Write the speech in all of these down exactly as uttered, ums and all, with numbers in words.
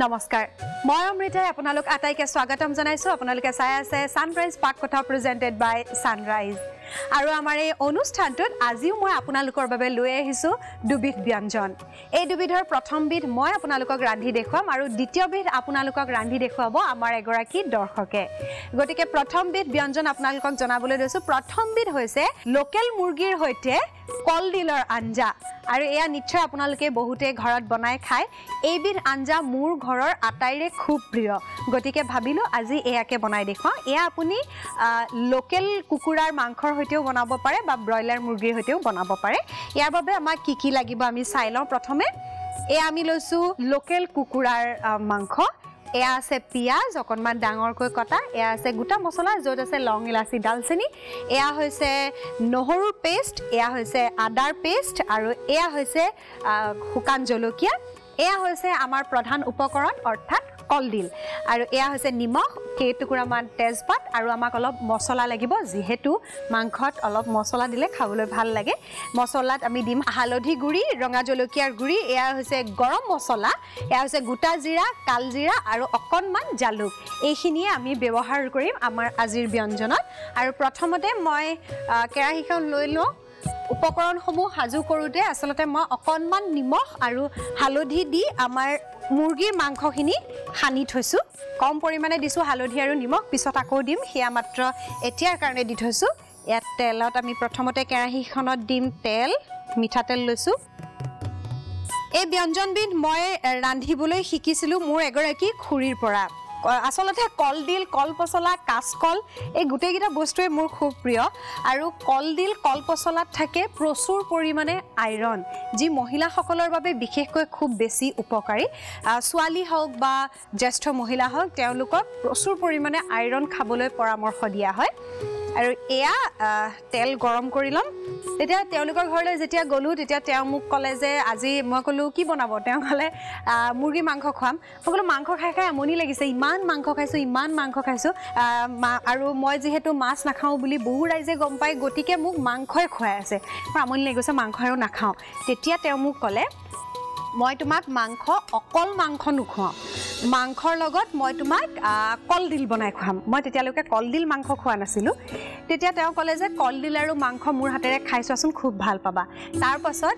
नमस्कार मैं अमृता आपनलोक आटाइके स्वागतम जानाइसो। आपनलोके चाइ आछे सानराइज पाक कथा प्रेजेंटेड बाय सानराइज और आमार ए अनुष्ठानटत आजिओ मैं आपनलोकर बारे लई आहिसो दुबिध व्यंजन। ए दुबिधर प्रथम बिध मैं आपनलोकक रांधि देखुवाम और द्वितीय बिध आपनलोकक रांधि देखुवाब आमार एगराकी दर्शके। गतिके प्रथम बिध व्यंजन आपनलोकक जनाबोले दैसो। प्रथम बिध होइसे लोकेल मुर्गिर होइते कलडिलर आंजा और एया निश्चय आपनलोके बहुते घरत बनाय खाय। एबिध आंजा मोर घरर आटाइरे खूब प्रिय गतिके भाबिलो आजि एयाके बनाय देखुवाम। एया आपुनि लोकेल कुकुरार मांसर हतेও बनाब पारे बा ब्रयलार मुर्गिर हतेও बनाब पारे। यार बारे आमाक कि कि लागिब आमी चाइ लওঁ। प्रथमे एया आमी लैछु लोकेल कुकुरार मांस। एया आछे पियाज अकणमान डांगरकै कटा। एया आछे गोटा मसला जोत आछे लौंग इलाची दालचिनी। एया होइसे नहरुर पेस्ट। एया होइसे आदार पेस्ट और एया होइसे हुकान जलकिया। एया होइसे आमार प्रधान उपकरण अर्थात कलडिल और यह निमख केइटुकुरामान तेजपात और आमाक अलप मसला लागिब। जीहेतु मांसत अलप मसला दिले खाबले भाल लागे। मसलात आमी दिम हालधि गुड़ी, रंगा जलकियार गुड़ी, एया गरम मसला, एया गोटा जीरा, काल जीरा और अकणमान जालुक। एखिनिये आमी व्यवहार करिम आमार आजिर व्यंजनत। और प्रथमते मैं केराहीखन लई लওঁ। उपकरण समूह हाजू करूते आसलते मैं अकणमान निमख और हालधि दी आमार मुर्गिर मांसखिनि हानि थैसु। कम परिमाणे दिसु हालधि और निमख, पिছত आकौ दिम हेया मात्र एटियार कारणे दि थैसु। या तेलत आमी प्रथमते केराहीखनत दिम तेल, मिठातेल लैसु। ए व्यंजनबिध मैं रांधिबोलै शिकिसिलु मोर एगराकी खुरीर परा। आसलते कलडिल, कल पचला, काचकल ये गोटेकटा बस्तुए मोर खूब प्रिय। और कलडिल कल पचलात थाके प्रचुर परिमाणे आयरन जी महिलाসকলৰ বাবে विशेषक खूब बेसि उपकारी। छाली हक बा ज्येष्ठ महिला हक तेलोকক प्रचुर परिमाणे आयरन खाबले परामर्श दिया है। और एया तेल गरम कर लम। तेतिया तेलोकर घरले जेतिया गलु तेतिया तेव मुक कले जे आजि मैं कलो कि बनाब। तेव कले मुर्गी मांस खुवाम। मैं कलो मांस खाई खाई আমনি लागिছে, इमान मांस खाइছোঁ इमान मांस खाइছোঁ। और मैं जीहेतु माछ नाखाओ बुली बहु राइजे गम पाय गतिके मुक मांसই खुवाই আছে। মোৰ আমনি লাগি গৈছে মাংস আৰু নাখাওঁ। তেতিয়া তেव मुक कले मैं तुमक मांस अकल मांस नुखुवाओ, मांसर लगत मैं तुमक कलडिल बनाय खुवाम। मैं तेतियालैके कलडिल मांस खुवा नासिलु। तेतिया तेव कले जे कलडिल आरो मांस मोर हातेरे खाइ चोवाचोन खूब भाल पाबा। तार पाছত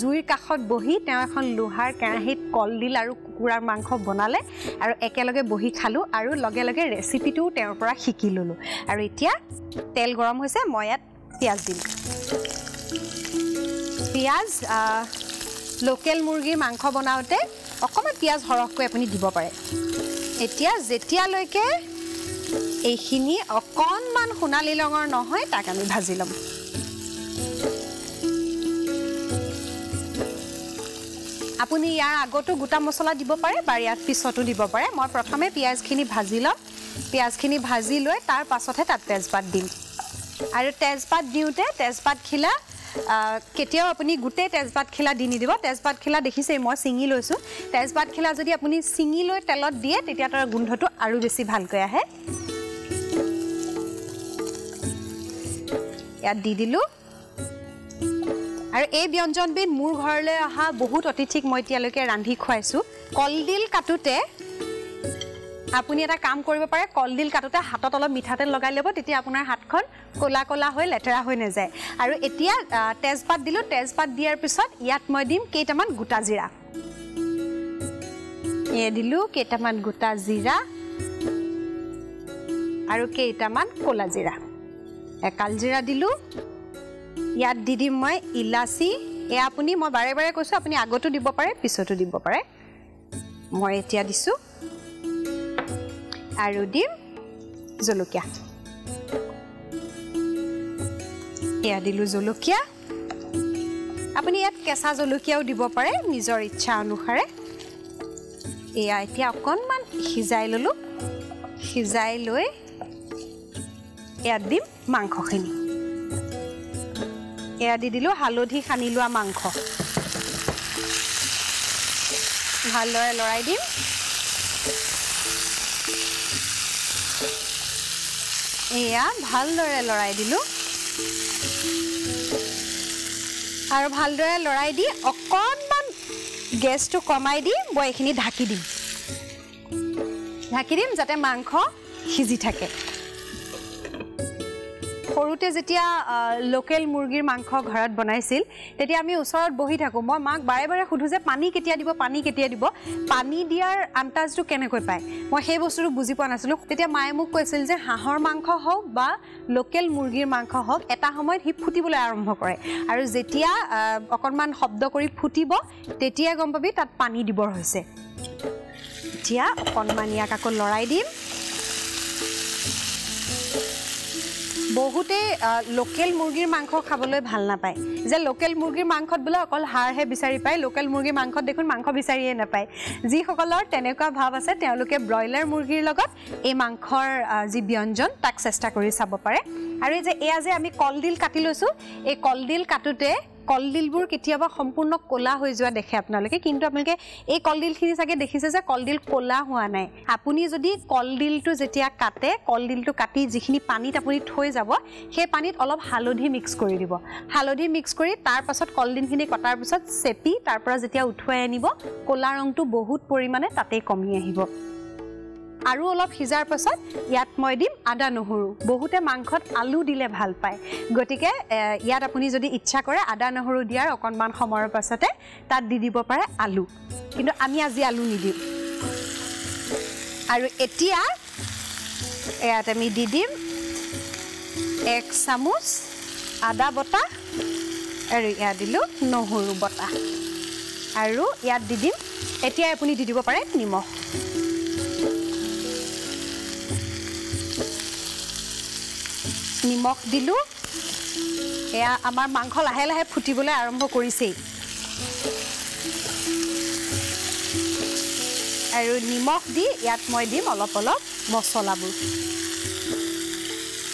जुइर काखत बहि तेव एखन लोहार केराहीत कलडिल आरो कुकुरार मांस बनाले और एकेलगे बहि खालु और लगे लगे रेसिपिटो तेवर परा शिकि ललु। और इतिया तेल गरम होइसे। मैं यात पियाज दिम। पियाज लोकेल मुर्गी मांस बनाते अकमान पियाज हरहक अपनी दी पारे। एतिया जेतियालैके एखिनि अकणमान सोनाली रंगर নহয় ताक आमी भाजि लम। आपुनि यार आगतो गोटा मसला दी पारे बा यार पिछतो दी पारे। मैं प्रथमे पियाजखिनि भाजि लम। पियाजखिनि भाजि लै तार पाछतহে তাত তেজপাত দিম। आरो तेजपात दिउते तेजपात खिला केতিয়াও আপুনি গোটেই तेजपात खिला দি নিদিব। तेजपात खिला দেখিছে মই ছিঙি লৈছো। तेजपात खिला যদি আপুনি ছিঙি লৈ তেলত দিয়ে তেতিয়া তাৰ গোন্ধটো আৰু বেছি ভালকৈ আহে। ইয়াত দি দিলো। আৰু এই ব্যঞ্জনবিধ মোৰ ঘৰলৈ অহা বহুত অতিথিক মই এতিয়ালৈকে ৰান্ধি খুৱাইছো। কলডিল কাটোতে আপুনি এটা কাম কৰিব পাৰে। কলডিল কাটোতে হাতত অলপ মিঠাতেল লগাই ল'ব, তেতিয়া আপোনাৰ হাতখন কলা কলা হৈ লেতেৰা হৈ নাযায়। আৰু এতিয়া তেজপাত দিলো। তেজপাত দিয়াৰ পিছত ইয়াত মই দিম কেইটামান গোটা জিৰা। এ দিলো কেইটামান গোটা জিৰা আৰু কেইটামান কলা জিৰা, একাল জিৰা দিলো। ইয়াত দি দিম মই ইলাচি। এ আপুনি মই বাৰে বাৰে কৈছো আপুনি আগতো দিব পাৰে পিছতো দিব পাৰে। মই এতিয়া দিছো। आरो दिम जलकिया। एया दिलु जलकिया। आपुनि यात केसा जलकियाओ दिब पारे निजर इच्छा अनुसारे। एया एतिया अकणमान सिजाइ ललु। सिजाइ লৈ एया दिम मांसखिनि। एया दि दिलु हालधि खानि लोৱা मांस। ভালদৰে লৰাই দিম। एया भालदरे लड़ाई दिलु और भालदरे लड़ाई दी अकणमान गेस तो कमाई दी बयखिनि ढाकी दिम। ঢাকি দিম যাতে মাংস সিজি থাকে। সৰুতে যেতিয়া লোকেল মুৰ্গীৰ মাংস ঘৰত বনাইছিল তেতিয়া আমি ওচৰত বহি থাকো, মই মাক বাৰে বাৰে সুধো যে পানী কেতিয়া দিব, পানী কেতিয়া দিব, পানী দিয়াৰ আন্তাজটো কেনেকৈ পায়, মই সেই বস্তুটো বুজি পোৱা নাছিলোঁ। তেতিয়া মায়ে মোক কৈছিল যে হাঁহৰ মাংস হওক বা লোকেল মুৰ্গীৰ মাংস হওক, এটা সময়ত সি ফুটিবলৈ আৰম্ভ কৰে আৰু যেতিয়া অকণমান শব্দ কৰি ফুটিব তেতিয়াই গম পাবি তাত পানী দিবৰ হৈছে। এতিয়া অকণমান ইয়াক আকৌ লৰাই দিম। বহুতে লোকেল মুৰ্গীৰ মাংস খাবলৈ ভাল নাপায়, যে লোকেল মুৰ্গীৰ মাংসত বোলে অকল হাড়হে বিচাৰি পায়, লোকেল মুৰ্গীৰ মাংসত দেখোন মাংস বিচাৰিয়ে নাপায়। যিসকলৰ তেনেকুৱা ভাৱ আছে তেওঁলোকে ব্ৰইলাৰ মুৰ্গীৰ লগত এই মাংসৰ যি ব্যঞ্জন তাক চেষ্টা কৰি চাব পাৰে। আৰু এই যে এয়া যে আমি কলডিল কাটি লৈছোঁ, এই কলডিল কাটোতে কলডিলবোৰ কেতিয়াবা সম্পূৰ্ণ ক'লা হৈ যোৱা দেখে আপোনালোকে, কিন্তু আপোনালোকে এই কলডিলখিনি চাগে দেখিছে যে কলডিল ক'লা হোৱা নাই। আপুনি যদি কলডিলটো যেতিয়া কাটে, কলডিলটো কাটি যিখিনি পানীত আপুনি থৈ যাব সেই পানীত অলপ হালধি মিক্স কৰি দিব। হালধি মিক্স কৰি তাৰপাছত কলডিলখিনি কটাৰ পিছত চেপি তাৰপৰা যেতিয়া উঠুৱাই আনিব ক'লা ৰংটো বহুত পৰিমাণে তাতেই কমি আহিব। আৰু অলপ সিজাৰ পাছত ইয়াত মই দিম আদা নহৰু। বহুতে মাংসত আলু দিলে ভাল পায়, গতিকে ইয়াত আপুনি যদি ইচ্ছা কৰে আদা নহৰু দিয়াৰ অকণমান সময়ৰ পাছতে তাত দি দিব পাৰে আলু, কিন্তু আমি আজি আলু নিদিম। আৰু এতিয়া ইয়াত আমি দি দিম এক চামুচ আদা বটা আৰু ইয়াত দিলোঁ নহৰু বটা আৰু ইয়াত দি দিম, এতিয়া আপুনি দি দিব পাৰে নিমখ। নিমখ দিলোঁ, এয়া আমাৰ মাংস লাহে লাহে ফুটিবলৈ আৰম্ভ কৰিছেই। আৰু নিমখ দি ইয়াত মই দিম অলপ অলপ মছলাবোৰ।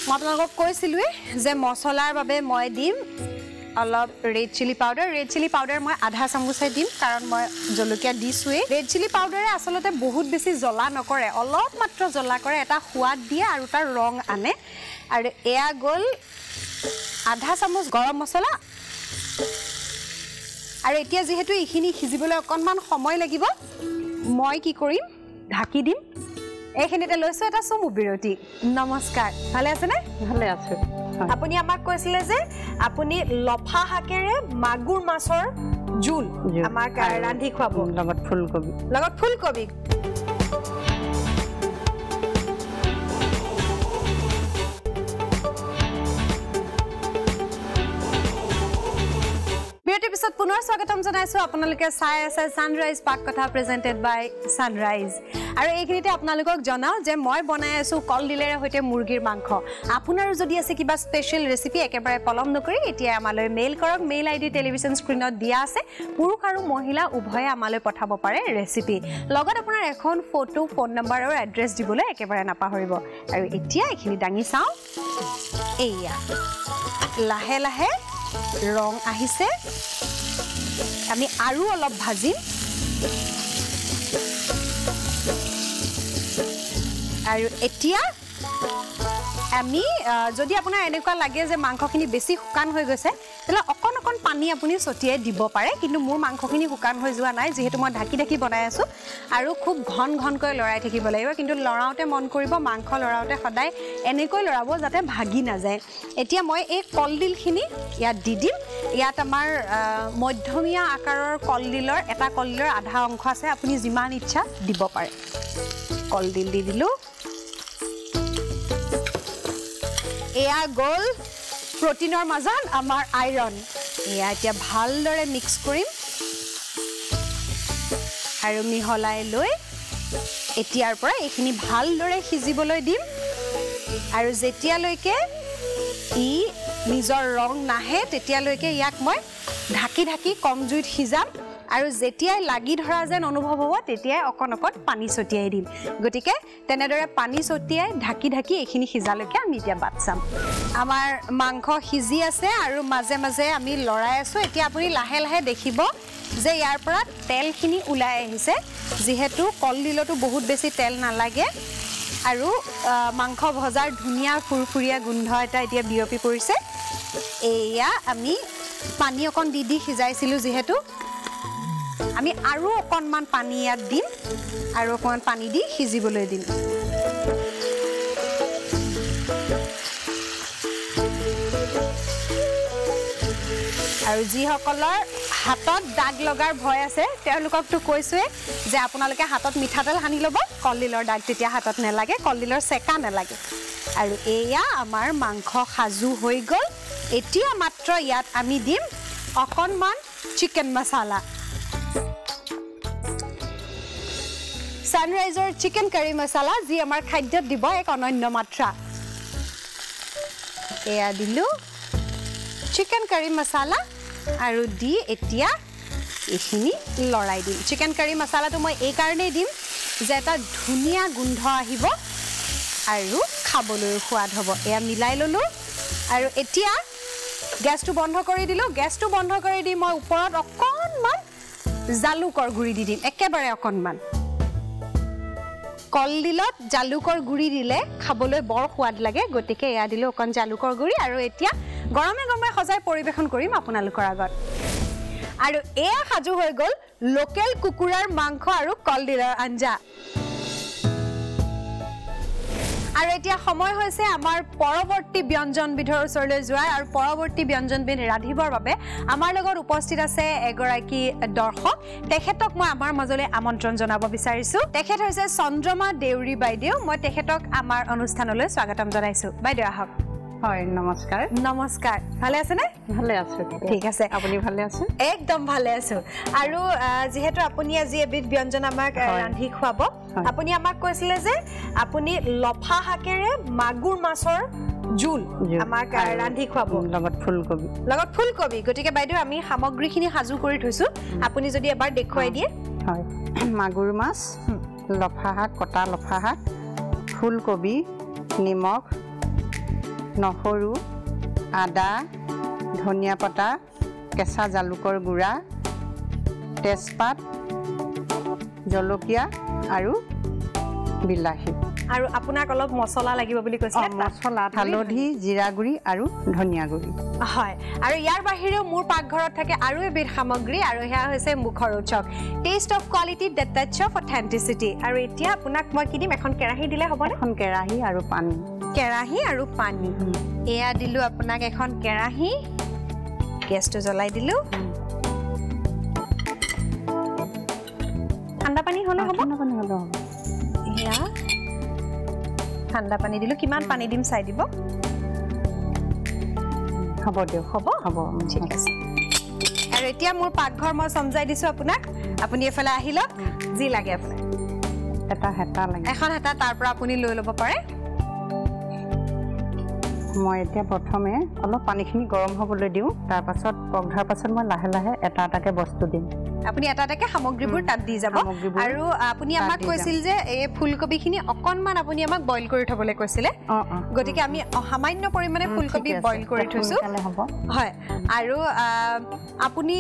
মই আপোনালোকক কৈছিলোঁৱেই যে মছলাৰ বাবে মই দিম অলপ red chilli powder. Red chilli powder মই আধা চামুচে দিম, কাৰণ মই জলকীয়া দিছোঁৱেই। ৰেড চিলি পাউডাৰে আচলতে বহুত বেছি জ্বলা নকৰে, অলপ মাত্ৰ জ্বলা কৰে, এটা সোৱাদ দিয়ে আৰু তাৰ ৰং আনে। আৰু এয়া গ'ল আধা চামুচ গৰম মছলা। আৰু এতিয়া যিহেতু এইখিনি সিজিবলৈ অকণমান সময় লাগিব, মই কি কৰিম ঢাকি দিম। এইখিনিতে লৈছোঁ এটা চমু বিৰতি। নমস্কাৰ, ভালে আছেনে? ভালে আছোঁ। আপুনি আমাক কৈছিলে যে আপুনি লফা শাকেৰে মাগুৰ মাছৰ জোল আমাক ৰান্ধি খুৱাব, লগত ফুলকবি, লগত ফুলকবি। পিছত পুনৰ স্বাগতম জনাইছোঁ, আপোনালোকে চাই আছে ছানৰাইজ পাক কথা প্ৰেজেণ্টেড বাই ছানৰাইজ। আৰু এইখিনিতে আপোনালোকক জনাওঁ যে মই বনাই আছোঁ কলডিলেৰে সৈতে মুৰ্গীৰ মাংস। আপোনাৰো যদি আছে কিবা স্পেচিয়েল ৰেচিপি, একেবাৰে পলম নকৰি এতিয়া আমালৈ মেইল কৰক। মেইল আই ডি টেলিভিশ্যন স্ক্ৰীণত দিয়া আছে, পুৰুষ আৰু মহিলা উভয়ে আমালৈ পঠাব পাৰে ৰেচিপি, লগত আপোনাৰ এখন ফটো, ফোন নম্বৰ আৰু এড্ৰেছ দিবলৈ একেবাৰে নাপাহৰিব। আৰু এতিয়া এইখিনি দাঙি চাওঁ, এইয়া লাহে লাহে ৰং আহিছে, আমি আৰু অলপ ভাজিম। আৰু এতিয়া আমি যদি আপোনাৰ এনেকুৱা লাগে যে মাংসখিনি বেছি শুকান হৈ গৈছে তেতিয়াহ'লে অকণ অকণ পানী আপুনি ছটিয়াই দিব পাৰে, কিন্তু মোৰ মাংসখিনি শুকান হৈ যোৱা নাই, যিহেতু মই ঢাকি ঢাকি বনাই আছোঁ। আৰু খুব ঘন ঘনকৈ লৰাই থাকিব লাগিব, কিন্তু লৰাওঁতে মন কৰিব মাংস লৰাওঁতে সদায় এনেকৈ লৰাব যাতে ভাগি নাযায়। এতিয়া মই এই কলডিলখিনি ইয়াত দি দিম। ইয়াত আমাৰ মধ্যমীয়া আকাৰৰ কলডিলৰ এটা কলডিলৰ আধা অংশ আছে, আপুনি যিমান ইচ্ছা দিব পাৰে। কলডিল দি দিলোঁ। এয়া গ'ল প্ৰটিনৰ মাজত আমাৰ আইৰণ। এয়া এতিয়া ভালদৰে মিক্স কৰিম আৰু মিহলাই লৈ এতিয়াৰ পৰা এইখিনি ভালদৰে সিজিবলৈ দিম। আৰু যেতিয়ালৈকে ই নিজৰ ৰং নাহে তেতিয়ালৈকে ইয়াক মই ঢাকি ঢাকি কম জুইত সিজাম। আৰু যেতিয়াই লাগি ধৰা যেন অনুভৱ হ'ব তেতিয়াই অকণ অকণ পানী ছটিয়াই দিম। গতিকে তেনেদৰে পানী ছটিয়াই ঢাকি ঢাকি এইখিনি সিজালৈকে আমি এতিয়া বাট চাম। আমাৰ মাংস সিজি আছে আৰু মাজে মাজে আমি লৰাই আছোঁ। এতিয়া আপুনি লাহে লাহে দেখিব যে ইয়াৰ পৰা তেলখিনি ওলাই আহিছে, যিহেতু কলডিলতো বহুত বেছি তেল নালাগে। আৰু মাংস ভজাৰ ধুনীয়া ফুৰফুৰীয়া গোন্ধ এটা এতিয়া বিয়পি পৰিছে। এয়া আমি পানী অকণ দি দি সিজাইছিলোঁ যিহেতু, আমি আৰু অকণমান পানী ইয়াত দিম আৰু অকণমান পানী দি সিজিবলৈ দিম। আৰু যিসকলৰ হাতত দাগ লগাৰ ভয় আছে তেওঁলোককতো কৈছোৱে যে আপোনালোকে হাতত মিঠাতেল সানি ল'ব, কলডিলৰ দাগ তেতিয়া হাতত নেলাগে, কলডিলৰ চেকা নেলাগে। আৰু এয়া আমাৰ মাংস সাজু হৈ গ'ল। এতিয়া মাত্ৰ ইয়াত আমি দিম অকণমান চিকেন মছলা। সানৰাইজৰ চিকেন কাৰি মছলা যি আমাৰ খাদ্যত দিব এক অনন্য মাত্ৰা। এয়া দিলো চিকেন কাৰি মছলা আৰু দি এতিয়া এখিনি লৰাই দিম। চিকেন কাৰি মছলাটো মই এই কাৰণে দিম যে এটা ধুনিয়া গন্ধ আহিব আৰু খাবলৈ সোৱাদ হ'ব। এয়া মিলাই ললো আৰু এতিয়া গ্যাসটো বন্ধ কৰি দিলো। গ্যাসটো বন্ধ কৰি দি মই ওপৰত অকণমান জালুকৰ গুৰি দি দিম, একেবাৰে অকণমান। কলডিলত জালুকৰ গুৰি দিলে খাবলৈ বৰ সোৱাদ লাগে, গতিকে এয়া দিলে অকণ জালুকৰ গুৰি। আৰু এতিয়া গৰমে গৰমে সজাই পৰিবেশন কৰিম আপোনালোকৰ আগত। আৰু এয়া সাজু হৈ গ'ল লোকেল কুকুৰাৰ মাংস আৰু কলডিলৰ আঞ্জা। আৰু এতিয়া সময় হৈছে আমাৰ পৰৱৰ্তী ব্যঞ্জনবিধৰ ওচৰলৈ যোৱাৰ। আৰু পৰৱৰ্তী ব্যঞ্জনবিধ ৰান্ধিবৰ বাবে আমাৰ লগত উপস্থিত আছে এগৰাকী দৰ্শক। তেখেতক মই আমাৰ মাজলৈ আমন্ত্ৰণ জনাব বিচাৰিছোঁ। তেখেত হৈছে চন্দ্ৰমা দেউৰী বাইদেউ। মই তেখেতক আমাৰ অনুষ্ঠানলৈ স্বাগতম জনাইছোঁ। বাইদেউ আহক। হয়, নমস্কাৰ। নমস্কাৰ, ভালে আছেনে? ভালে আছোঁ। ঠিক আছে, আপুনি ভালে আছে? একদম ভালে আছোঁ। আৰু যিহেতু আপুনি আজি এবিধ ব্যঞ্জন আমাক ৰান্ধি খুৱাব, আপুনি আমাক কৈছিলে যে আপুনি লফা শাকেৰে মাগুৰ মাছৰ জোল আমাক ৰান্ধি খুৱাব লগত ফুলকবি, লগত ফুলকবি। গতিকে বাইদেউ আমি সামগ্ৰীখিনি সাজু কৰি থৈছোঁ, আপুনি যদি এবাৰ দেখুৱাই দিয়ে। হয়, মাগুৰ মাছ, লফা শাক, কটা লফা শাক, ফুলকবি, নিমখ, নহৰু, আদা, ধনিয়া পাতা, কেঁচা জালুকৰ গুড়া, তেজপাত, জলকীয়া আৰু বিলাহী। আৰু আপোনাক অলপ মছলা লাগিব বুলি কৈছিলে। মছলা হালধি, জিৰা গুড়ি আৰু ধনিয়া গুড়ি। হয়, আৰু ইয়াৰ বাহিৰেও মোৰ পাকঘৰত থাকে আৰু এবিধ সামগ্ৰী, আৰু সেয়া হৈছে মুখৰ ৰোচক। Taste of quality, the touch of authenticity. আৰু এতিয়া আপোনাক মই কি দিম, এখন কেৰাহী দিলে হ'বনে? এখন কেৰাহী আৰু পানী। কেৰাহী আৰু পানী। এয়া দিলোঁ আপোনাক এখন কেৰাহী। গেছটো জ্বলাই দিলোঁ। ঠাণ্ডা পানী হ'লে হ'ব? ঠাণ্ডা পানী হ'লে হ'ব। এয়া ঠাণ্ডা পানী দিলোঁ। কিমান পানী দিম চাই দিব। হ'ব দিয়ক, হ'ব হ'ব, ঠিক আছে। আৰু এতিয়া মোৰ পাকঘৰ মই সমজাই দিছোঁ আপোনাক। আপুনি এফালে আহি লওক, যি লাগে আপোনাক। এটা হেতা লাগে, এখন হেতা তাৰ পৰা আপুনি লৈ ল'ব পাৰে। মই এতিয়া প্ৰথমে অলপ পানীখিনি গৰম হ'বলৈ দিওঁ, তাৰপাছত পকধাৰ পাছত মই লাহে লাহে এটা এটাকে বস্তু দিম। আপুনি এটা এটাকে সামগ্ৰীবোৰ তাত দি যাব। আৰু আপুনি আমাক কৈছিল যে এই ফুলকবিখিনি অকণমান আপুনি আমাক বইল কৰি থ'বলৈ কৈছিলে। গতিকে আমি সামান্য পৰিমাণে ফুলকবি বইল কৰি থৈছোঁ। হয়, আৰু আপুনি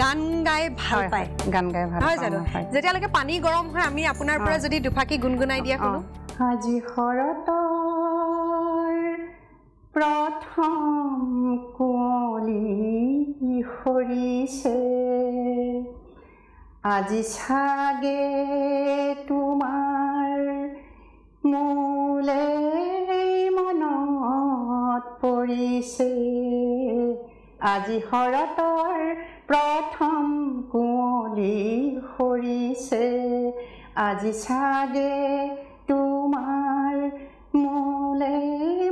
গান গাই ভাল পায়, গান গাই ভাল হয় জানো? যেতিয়ালৈকে পানী গৰম হয় আমি আপোনাৰ পৰা যদি দুফাকি গুণগুণাই দিয়া শুনো। আজি শৰত প্ৰথম কুঁৱলী সৰিছে, আজি চাগে তোমাৰ মোলে মনত পৰিছে। আজি শৰতৰ প্ৰথম কুঁৱলী সৰিছে, আজি চাগে তোমাৰ মোলে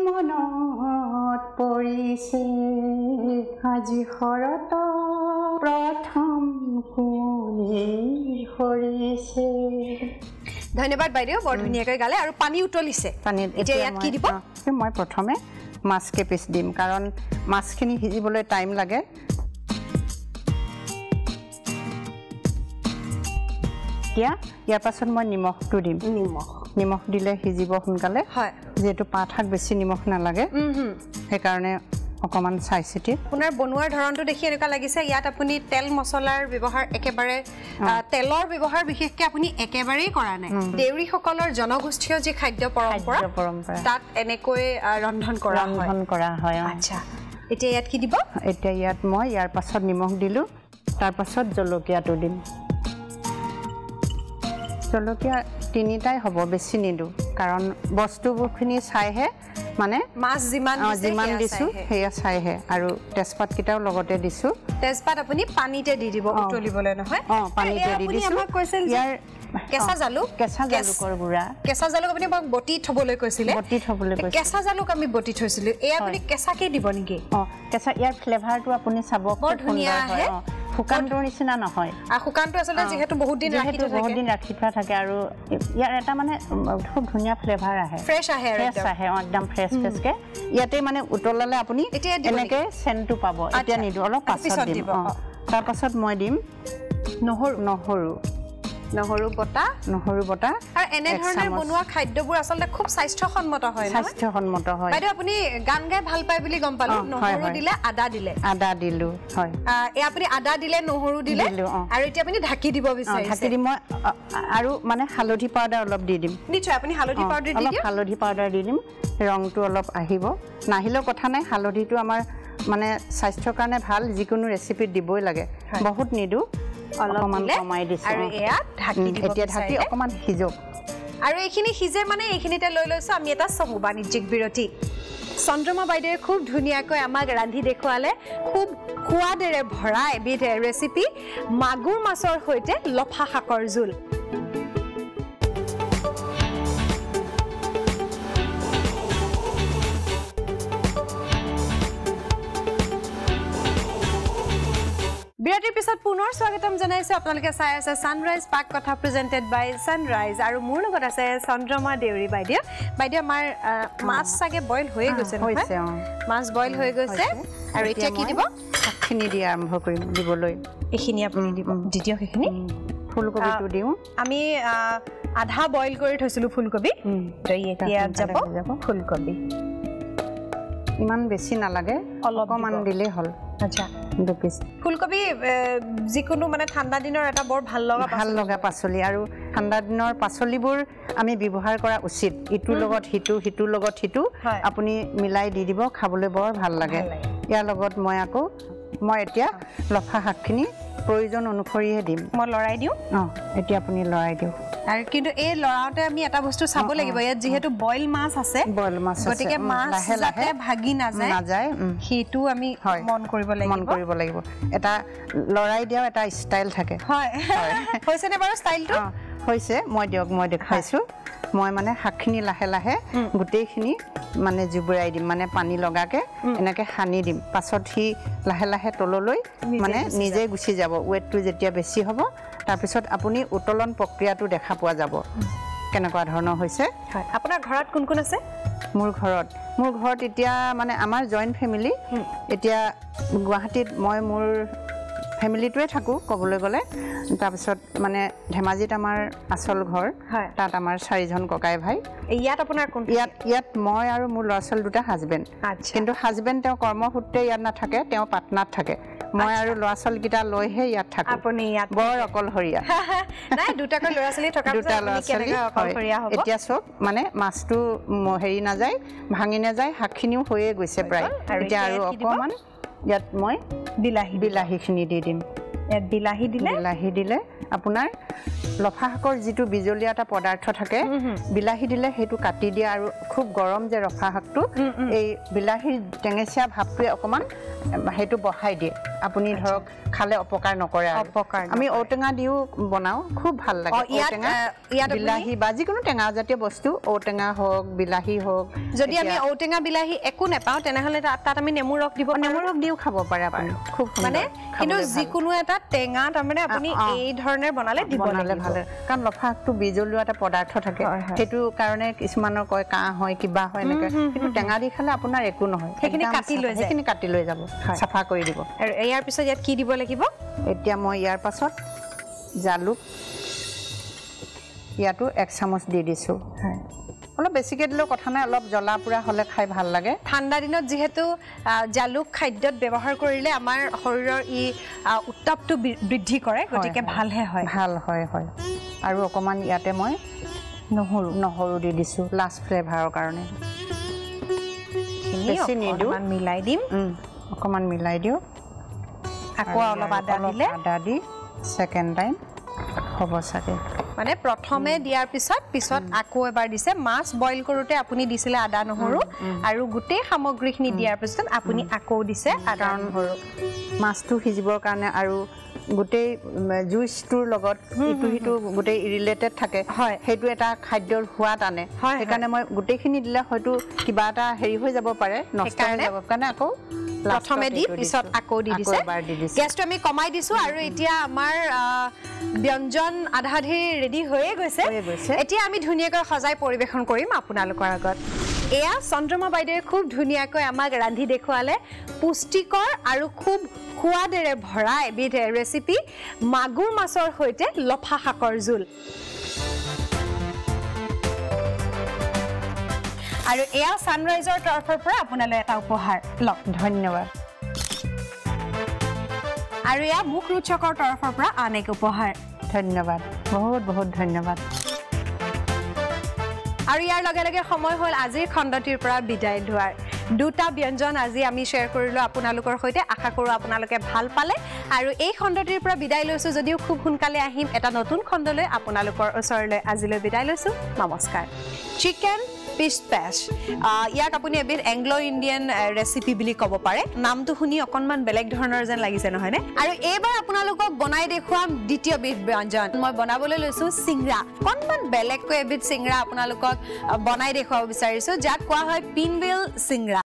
মনত পৰিছে। আজি শৰত প্ৰথম কুঁৱলী সৰিছে। ধন্যবাদ বাইদেউ, বৰ ধুনীয়াকৈ গালে। আৰু পানী উতলিছে, পানী এতিয়া ইয়াত কি দিব? মই প্ৰথমে মাছ কেইপিচ দিম, কাৰণ মাছখিনি সিজিবলৈ টাইম লাগে। এতিয়া ইয়াৰ পাছত মই নিমখটো দিম। নিমখ নিমখ দিলে সিজিব সোনকালে। হয়, যিহেতু পাত শাক বেছি নিমখ নালাগে, সেইকাৰণে অকণমান চাই চিতি। আপোনাৰ বনোৱাৰ ধৰণটো দেখি এনেকুৱা লাগিছে ইয়াত আপুনি তেল মছলাৰ ব্যৱহাৰ একেবাৰে, তেলৰ ব্যৱহাৰ বিশেষকৈ আপুনি একেবাৰেই কৰা নাই। দেউৰীসকলৰ জনগোষ্ঠীয় যি খাদ্য পৰম্পৰা, তাত এনেকৈ ৰন্ধন কৰা ৰন্ধন কৰা হয়। আচ্ছা, এতিয়া ইয়াত কি দিব? এতিয়া ইয়াত মই ইয়াৰ পাছত নিমখ দিলোঁ, তাৰপাছত জলকীয়াটো দিম। জলকিয়া তিনিটাই হব বেছি নিদু কাৰণ বস্তুখিনি চাইহে মানে মাছ জিমান জিমান দিছো হেয়া চাইহে আৰু তেজপাত কিটাও লগতে দিছো তেজপাত আপুনি পানীতে দি দিব উতলিবলৈ নহয় অ পানীতে দি দিছো আমাক কৈছিল ইয়াৰ কেঁচা জালুক কেঁচা জালুকৰ গুড়া কেঁচা জালুক আপুনি বটি থবলৈ কৈছিল বটি থবলৈ কৈছিল কেঁচা জালুক আমি বটি থৈছিল এ আপুনি কেঁচাকে দিব নেকি অ কেঁচা ইয়াৰ ফ্লেভাৰটো আপুনি চাব বৰ ধুনীয়া হে हुकानটো নিচিনা নহয় আ हुकानটো আসলে যেহেতু বহুত দিন রাখি থাকে বহুত দিন রাখি থাকে আর ইয়ার এটা মানে খুব ধুনিয়া ফ্লেভার আহে ফ্রেশ আহে ফ্রেশ আহে একদম ফ্রেশ ফ্রেশ কে ইয়াতে মানে উতলালে আপুনি এনেকে সেন্টটো পাবো এটা নিদু অল পাছত দিব তার পাছত মই দিম নহর নহৰু নহৰু বটা নহৰু বটা আৰ এনে ধৰণে বনুৱা খাদ্যবোৰ আসলে খুব স্বাস্থ্যসন্মত হয় না স্বাস্থ্যসন্মত হয় বাইদেউ আপুনি গান গাই ভাল পায় বুলি গম পালো নহৰু দিলে আদা দিলে আদা দিলু হয় এ আপুনি আদা দিলে নহৰু দিলে আৰু এতিয়া আপুনি ঢাকি দিব বিচাৰিছে ঢাকি দিম আৰু মানে হালধি পাউডাৰ অলপ দি দিম নিশ্চয় আপুনি হালধি পাউডাৰ দি দিম হালধি পাউডাৰ দি দিম ৰংটো অলপ আহিব নাহিলো কথা নাই হালধিটো আমাৰ মানে স্বাস্থ্যৰ কাৰণে ভাল যিকোনো ৰেচিপি দিবই লাগে বহুত নিদু অলপমান কমাই দিছো আৰু এয়া ঢাকি দিব এতিয়া ঢাকি অকমান হিজক আৰু এইখিনি হিজে মানে এইখিনিতে লৈ লৈছো আমি এটা সহু বাণিজ্যিক বিৰতি চন্দ্ৰমা বাইদেৱে খুব ধুনিয়াকৈ আমাক ৰান্ধি দেখুৱালে খুব খুৱাদেৰে ভৰা এবিধ ৰেচিপি মাগুৰ মাছৰ সৈতে লফা শাকৰ জোল বিৰতিৰ পিছত পুনৰ স্বাগতম জনাইছো আপোনালোকে চাই আছে সানৰাইজ পাক কথা প্ৰেজেন্টেড বাই সানৰাইজ আৰু মোৰ লগত আছে চন্দ্ৰমা দেউৰী বাইদেউ বাইদেউ আমাৰ মাছ সাগে বইল হৈ গৈছে হৈছে মাছ বইল হৈ গৈছে আৰু এতিয়া কি দিব শাকখিনি দি আৰম্ভ কৰিম দিবলৈ এখিনি আপুনি দিব দ্বিতীয় এখিনি ফুলকবিটো দিও আমি আধা বইল কৰি থৈছিলো ফুলকবি তো এতিয়া যাব ফুলকবি ইমান বেছি না লাগে অলপমান দিলে হল আচ্ছা দুপিস ফুলকবি যিকোনো মানে ঠান্ডা দিনৰ এটা বৰ ভাল লগা ভাল লগা পাচলি আৰু ঠান্ডা দিনৰ পাচলিবোৰ আমি ব্যৱহাৰ কৰা উচিত ইটু লগত হিটু হিটু লগত হিটু আপুনি মিলাই দি দিব খাবলৈ বৰ ভাল লাগে ইয়াৰ লগত মই আকৌ মই এতিয়া লফা হাকখিনি প্ৰয়োজন অনুসৰি দিম মই লৰাই দিও অ এতিয়া আপুনি লৰাই দিও আৰু কিন্তু এই লৰাওতে আমি এটা বস্তু চাব লাগিব ইয়াত যেহেতু বইল মাছ আছে বইল মাছ আছে গতিকে মাছ যাতে ভাগি না যায় না যায় হেতু আমি মন কৰিব লাগিব মন কৰিব লাগিব এটা লৰাই দিও এটা স্টাইল থাকে হয় হৈছে নে বাৰু স্টাইলটো হৈছে মই দিওক মই দেখাইছো মই মানে হাকখিনি লাহে লাহে গুটেইখিনি মানে জুবৰাই দিম মানে পানী লগাকে এনেকে হানি দিম পাছত হি লাহে লাহে তললৈ মানে নিজে গুছি যাব ওয়েটটো যেতিয়া বেছি হ'ব তাৰ পিছত আপুনি উতলন প্ৰক্ৰিয়াটো দেখা পোৱা যাব কেনেকুৱা ধৰণৰ হৈছে আপোনাৰ ঘৰত কোন কোন আছে মোৰ ঘৰত মোৰ ঘৰত এতিয়া মানে আমাৰ জয়েন্ট ফ্যামিলি এতিয়া গুৱাহাটীত মই মোৰ ফ্যামিলিটোৱে থাকো কবলৈ গলে তাৰপিছত মানে ধেমাজিত আমাৰ আসল ঘৰ তাত আমাৰ চাৰিজন ককাই ভাই ইয়াত আপোনাৰ কোন ইয়াত ইয়াত মই আৰু মোৰ লৰাছল দুটা হাজবেন্ড কিন্তু হাজবেন্ড তেওঁ কৰ্মসূত্ৰে ইয়াত নাথাকে তেওঁ পাটনাত থাকে মই আৰু লৰাছল কিটা লৈহে ইয়াত থাকো আপুনি ইয়াত বৰ অকলহৰিয়া নাই দুটাকৈ লৰাছলি থকা দুটা লৰাছলি অকলহৰিয়া হ'ব এতিয়া চক মানে মাছটো হেৰি না যায় ভাঙি না যায় হাকখিনিও হৈয়ে গৈছে প্ৰায় এতিয়া আৰু অকমান ইয়াত মই বিলাহি বিলাহিখিনি দি দিম ইয়াত বিলাহি দিলে বিলাহি দিলে আপোনাৰ লফা শাকৰ যিটো বিজলীয়া এটা পদাৰ্থ থাকে বিলাহি দিলে সেইটো কাটি দিয়া আৰু খুব গৰম যে ৰফা শাকটো এই বিলাহিৰ টেঙেচিয়া ভাপটোৱে অকমান সেইটো বহাই দিয়ে আপুনি ধৰক খালে অপকাৰ নকৰে অপকাৰ আমি ঔটেঙা দিও বনাও খুব ভাল লাগে ঔটেঙা ইয়াত বিলাহি বা যিকোনো টেঙা জাতীয় বস্তু ঔটেঙা হওক বিলাহি হওক যদি আমি ঔটেঙা বিলাহি একো নেপাও তেনেহলে তাত আমি নেমু ৰস দিব নেমু ৰস দিও খাব পাৰে আপুনি খুব মানে কিন্তু যিকোনো এটা টেঙা তাৰমানে আপুনি এই ধৰণে বনালে দিব নালে ভাল কাৰণ লফা শাকটো বিজলুৱা এটা পদাৰ্থ থাকে সেইটো কাৰণে কিছুমানৰ কয় কাহ হয় কিবা হয় এনেকে কিন্তু টেঙা দি খালে আপোনাৰ একো নহয় সেইখিনি কাটি লৈ যায় সেইখিনি কাটি লৈ যাব সাফা কৰি দিব আৰু ইয়াৰ পিছত ইয়াত কি দিব লাগিব এতিয়া মই ইয়াৰ পাছত জালুক ইয়াটো এক চামুচ দি দিছো হ্যাঁ অলপ বেছিকে দিলেও কথা নাই অলপ জ্বলা পুৰা হলে খাই ভাল লাগে ঠাণ্ডা দিনত যিহেতু জালুক খাদ্যত ব্যৱহাৰ কৰিলে আমাৰ শৰীৰৰ ই উত্তাপটো বৃদ্ধি কৰে গতিকে ভালহে হয় ভাল হয় হয় আৰু অকমান ইয়াতে মই নহৰু নহৰু দি দিছো লাষ্ট ফ্লেভাৰৰ কাৰণে বেছি নিদিও অকমান মিলাই দিম অকমান মিলাই দিও আকৌ অলপ আদা দিলে আদা দি সেকেন্ড টাইম হ'ব চাগে माने प्रथमे दियार पिছত पिছত আকো এবাৰ দিছে মাছ বইল কৰোতে আপুনি দিছিলে আদা নহৰু আৰু গুটে সামগ্ৰীখিনি দিয়াৰ পিছত আপুনি আকো দিছে আদা নহৰু মাছটো হিজিবৰ কাৰণে আৰু গুটে জুইছটোৰ লগত ইটো ইটো গুটে ৰিলেটেড থাকে হয় হেতু এটা খাদ্যৰ হোৱাত আনে সেইকাৰণে মই গুটেখিনি দিলে হয়তো কিবা এটা হেৰি হৈ যাব পাৰে নষ্ট হৈ যাব কাৰণে আকো प्रथमे दी पिছত आको दी दिसे गेस्ट আমি কমাই দিছো আৰু এতিয়া আমাৰ ব্যঞ্জন আধাধি ৰেডি হৈ গৈছে এতিয়া আমি ধুনিয়াকৈ সজাই পৰিবেশন কৰিম আপোনালোকৰ আগত এয়া চন্দ্ৰমা বাইদেৱে খুব ধুনিয়াকৈ আমাক ৰান্ধি দেখুৱালে পুষ্টিকৰ আৰু খুব খুৱাদেৰে ভৰা এবিধ ৰেচিপি মাগুৰ মাছৰ সৈতে লফা শাকৰ জোল आरो एया सानराइजर तरफर पर आपनाले एटा उपहार लक धन्यवाद आरो एया मुख रुचकर तरफर पर अनेक उपहार धन्यवाद बहुत बहुत धन्यवाद आरो यार लगे लगे समय होल आजिर खण्डटिर पर बिदाय दुआर दुटा व्यंजन आज आमी शेयर करिलो आपनालोकर सहित आशा करू आपनालोके ভাল পালে आरो ए खण्डटिर पर बिदाय लयसु जदिओ खूब हुनकाले आहिम एटा नतुन खण्डले आपनालोकर ओसरले आजिले बिदाय लयसु नमस्कार चिकन फिश पैश यार आपुनी एबिर एंग्लो इंडियन रेसिपी बिली कब पारे नाम तो हुनी अकनमान बेलेग धरनर जेन लागिसे नहयने आरो एबार आपनालोকক बनाय देखुवाम द्वितीय बिध व्यंजन মই বনাবলৈ লৈছো সিংৰা অকনমান बेलेग को एबिर सिंगरा आपनालोকক बनाय देखुवाब बिचारिছো जाक কোৱা হয় পিনবিল सिंगरा।